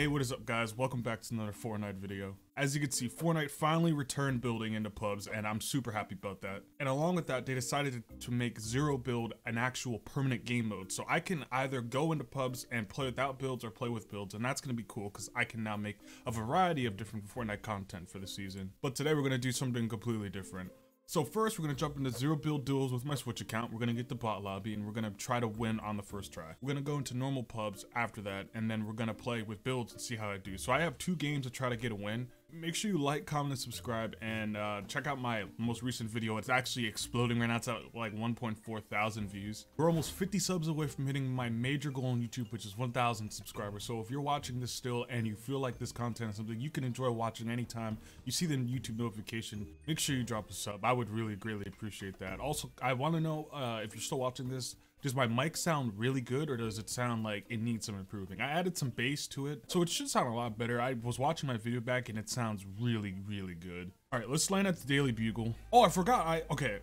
Hey, what is up guys? Welcome back to another Fortnite video. As you can see, Fortnite finally returned building into pubs and I'm super happy about that. And along with that, they decided to make Zero Build an actual permanent game mode. So I can either go into pubs and play without builds or play with builds, and that's gonna be cool because I can now make a variety of different Fortnite content for the season. But today we're gonna do something completely different. So first, we're gonna jump into Zero Build duels with my Switch account. We're gonna get the bot lobby and we're gonna try to win on the first try. We're gonna go into normal pubs after that, and then we're gonna play with builds and see how I do. So I have 2 games to try to get a win. Make sure you like, comment, and subscribe, and check out my most recent video. It's actually exploding right now. It's at like 1,400 views. We're almost 50 subs away from hitting my major goal on YouTube, which is 1,000 subscribers. So if you're watching this still and you feel like this content is something you can enjoy watching anytime you see the YouTube notification, make sure you drop a sub. I would really greatly appreciate that. Also, I want to know if you're still watching this, does my mic sound really good or does it sound like it needs some improving? I added some bass to it, so it should sound a lot better. I was watching my video back and it sounds really good. All right, let's land at the Daily Bugle. Oh, I forgot. Okay.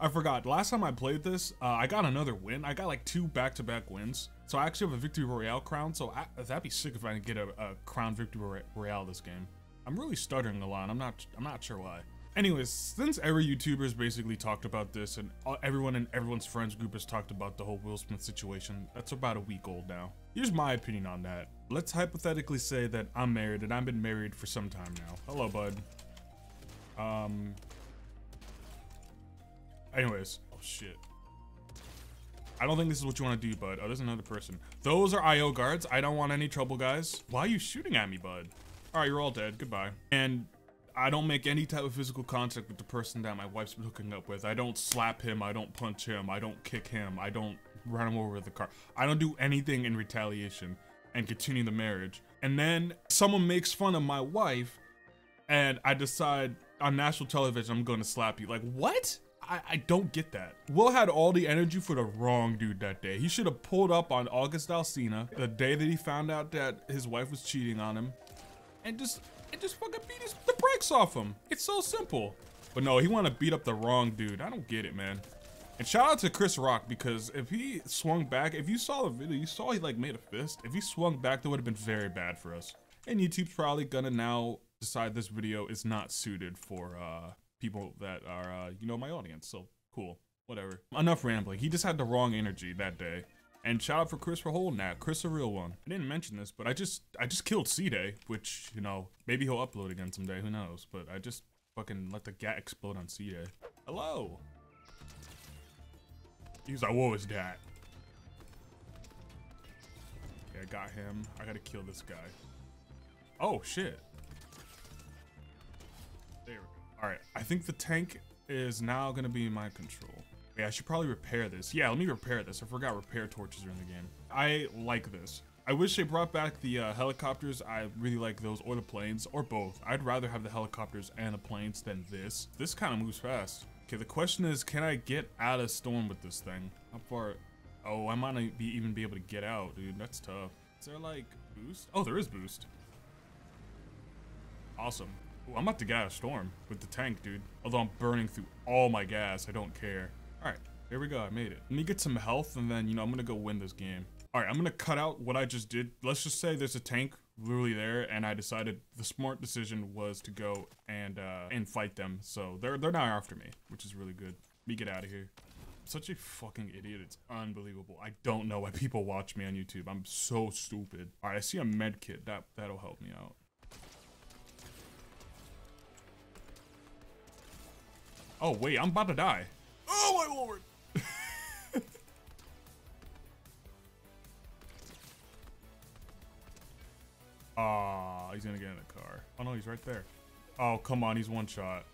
I forgot. Last time I played this, I got another win. I got like 2 back-to-back wins. So I actually have a Victory Royale crown, so that'd be sick if I could get a crown Victory Royale this game. I'm really stuttering a lot. I'm not sure why. Anyways, since every YouTuber's basically talked about this and everyone in everyone's friends group has talked about the whole Will Smith situation, that's about a week old now. Here's my opinion on that. Let's hypothetically say that I'm married and I've been married for some time now. Hello, bud. Anyways, oh shit. I don't think this is what you want to do, bud. Oh, there's another person. Those are IO guards. I don't want any trouble, guys. Why are you shooting at me, bud? All right, you're all dead. Goodbye. And I don't make any type of physical contact with the person that my wife's been hooking up with. I don't slap him, I don't punch him, I don't kick him, I don't run him over with the car. I don't do anything in retaliation and continue the marriage. And then someone makes fun of my wife and I decide on national television I'm gonna slap you. Like, what? I don't get that. Will had all the energy for the wrong dude that day. He should have pulled up on August Alsina the day that he found out that his wife was cheating on him and just fucking beat the brakes off him. It's so simple. But no, he wanted to beat up the wrong dude. I don't get it, man. And shout out to Chris Rock, because if he swung back, if you saw the video, you saw he like made a fist. If he swung back, that would have been very bad for us. And YouTube's probably gonna now decide this video is not suited for people that are, you know, my audience. So cool, whatever. Enough rambling. He just had the wrong energy that day. And shout out for Chris for holding that. Chris a real one. I didn't mention this, but I just killed C-Day, which, you know, maybe he'll upload again someday, who knows. But I just fucking let the gat explode on C-Day. Hello. He's like, what was that? Okay, I got him. I gotta kill this guy. Oh shit. There we go. Alright, I think the tank is now gonna be in my control. Yeah, I should probably repair this. Yeah, let me repair this. I forgot repair torches are in the game. I like this. I wish they brought back the helicopters. I really like those, or the planes, or both. I'd rather have the helicopters and the planes than this. This kind of moves fast. Okay, the question is, can I get out of storm with this thing? How far? Oh, I might not even be able to get out, dude. That's tough. Is there like boost? Oh, there is boost. Awesome. Ooh, I'm about to get out of storm with the tank, dude. Although I'm burning through all my gas, I don't care. All right, here we go, I made it. Let me get some health and then, you know, I'm gonna go win this game. All right, I'm gonna cut out what I just did. Let's just say there's a tank literally there and I decided the smart decision was to go and fight them. So they're now after me, which is really good. Let me get out of here. I'm such a fucking idiot, it's unbelievable. I don't know why people watch me on YouTube. I'm so stupid. All right, I see a med kit, that'll help me out. Oh wait, I'm about to die. Oh my lord! Ah, he's gonna get in the car. Oh no, he's right there. Oh come on, he's one shot.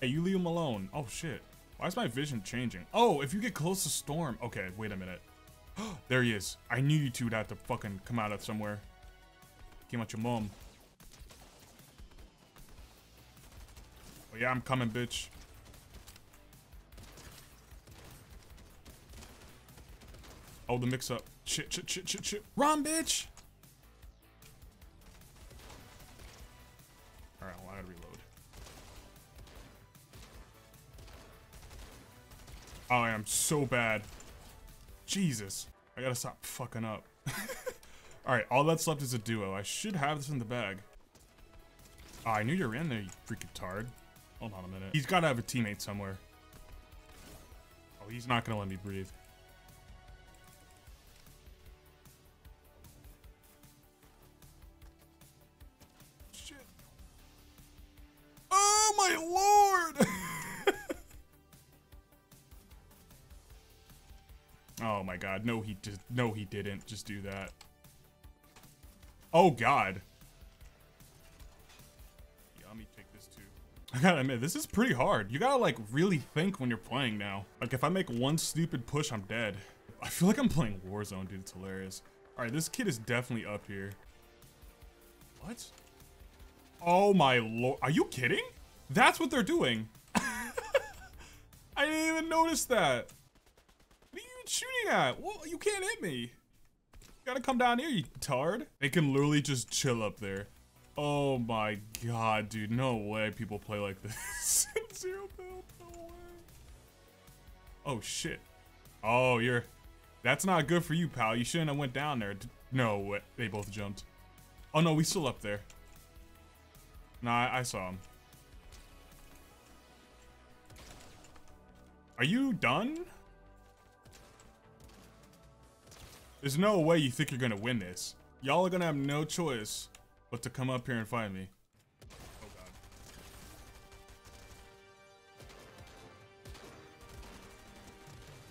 Hey, you leave him alone. Oh shit. Why is my vision changing? Oh, if you get close to storm. Okay, wait a minute. There he is. I knew you two would have to fucking come out of somewhere. Came out your mom. Oh yeah, I'm coming, bitch. Oh, the mix up. Shit. Run, bitch! Alright, well, I gotta reload. Oh, I am so bad. Jesus. I gotta stop fucking up. Alright, all that's left is a duo. I should have this in the bag. Oh, I knew you were in there, you freaking tard. Hold on a minute. He's gotta have a teammate somewhere. Oh, he's not gonna let me breathe. Shit. Oh my lord! Oh my god, no he did. No he didn't, just do that. Oh god. Yeah, let me take this too. I gotta admit, this is pretty hard. You gotta like really think when you're playing now. Like if I make one stupid push, I'm dead. I feel like I'm playing Warzone, dude, it's hilarious. All right, this kid is definitely up here. What? Oh my lord, are you kidding? That's what they're doing. I didn't even notice that. What are you even shooting at? Well, you can't hit me. Gotta come down here, you tard. They can literally just chill up there. Oh my god, dude. No way people play like this. Zero build, no way. Oh shit. Oh, you're... That's not good for you, pal. You shouldn't have went down there. No way. They both jumped. Oh no, we still up there. Nah, I saw him. Are you done? There's no way you think you're gonna win this. Y'all are gonna have no choice but to come up here and find me. Oh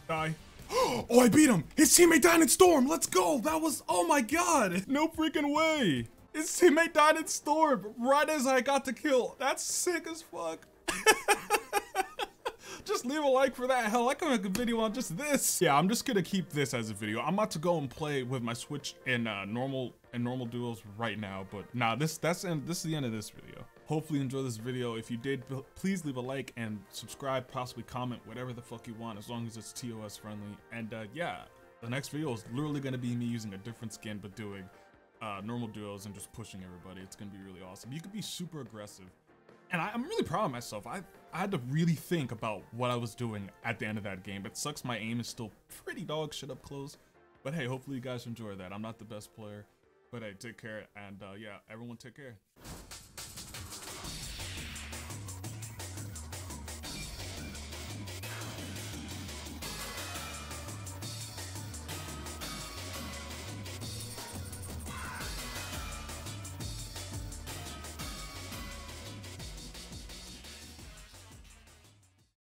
god. Die. Oh, I beat him! His teammate died in Storm! Let's go! That was- oh my god! No freaking way! His teammate died in Storm right as I got the kill. That's sick as fuck. Just leave a like for that. Hell, I can make a video on just this. Yeah, I'm just gonna keep this as a video. I'm about to go and play with my Switch in normal duels right now. But nah, this is the end of this video. Hopefully you enjoyed this video. If you did, please leave a like and subscribe, possibly comment, whatever the fuck you want, as long as it's TOS friendly. And yeah, the next video is literally gonna be me using a different skin but doing normal duels and just pushing everybody. It's gonna be really awesome. You could be super aggressive. And I'm really proud of myself. I had to really think about what I was doing at the end of that game. It sucks my aim is still pretty dog shit up close. But hey, hopefully you guys enjoy that. I'm not the best player. But hey, take care. And yeah, everyone take care.